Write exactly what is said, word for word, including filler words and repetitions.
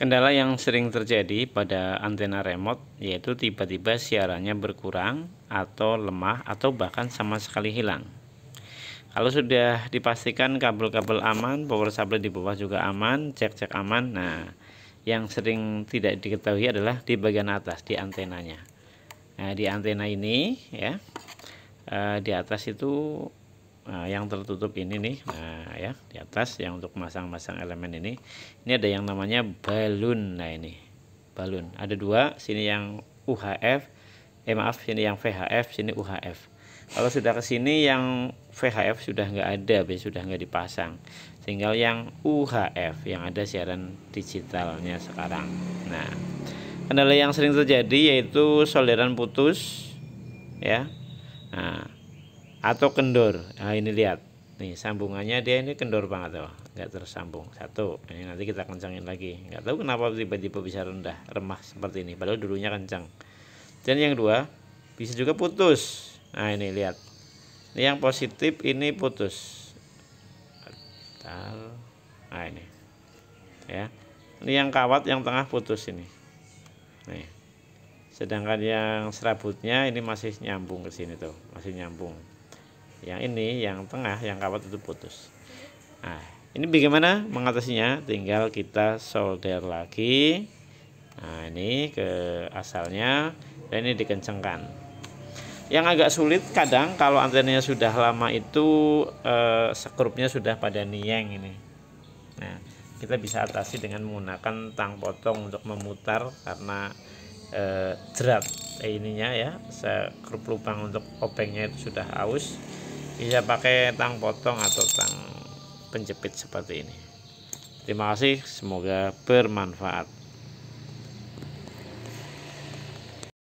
Kendala yang sering terjadi pada antena remote yaitu tiba-tiba siarannya berkurang atau lemah atau bahkan sama sekali hilang. Kalau sudah dipastikan kabel-kabel aman, power supply di bawah juga aman, cek-cek aman. Nah, yang sering tidak diketahui adalah di bagian atas, di antenanya. Nah, di antena ini ya, eh, di atas itu nah, yang tertutup ini nih, nah ya di atas yang untuk masang-masang elemen ini, ini ada yang namanya balun. Nah ini balun ada dua, sini yang U H F, eh maaf sini yang V H F, sini U H F. Kalau sudah ke sini yang V H F sudah nggak ada, sudah nggak dipasang, tinggal yang U H F yang ada siaran digitalnya sekarang. Nah kendala yang sering terjadi yaitu solderan putus, ya. Nah, atau kendor. Nah, ini lihat nih sambungannya dia ini kendor banget loh, nggak tersambung satu. Ini nanti kita kencangin lagi. Nggak tahu kenapa tiba-tiba bisa rendah, remah seperti ini. Padahal dulunya kencang. Dan yang kedua bisa juga putus. Nah ini lihat. Ini yang positif ini putus. Nah ini, ya. Ini yang kawat yang tengah putus ini. Nih. Sedangkan yang serabutnya ini masih nyambung ke sini tuh, masih nyambung. Yang ini yang tengah yang kawat itu putus. Nah ini bagaimana mengatasinya? Tinggal kita solder lagi. Nah ini ke asalnya dan ini dikencengkan. Yang agak sulit kadang kalau antenanya sudah lama itu eh, skrupnya sudah pada nieng ini. Nah kita bisa atasi dengan menggunakan tang potong untuk memutar karena eh, jerat eh, ininya ya, skrup lubang untuk obengnya itu sudah aus. Bisa pakai tang potong atau tang penjepit seperti ini. Terima kasih, semoga bermanfaat.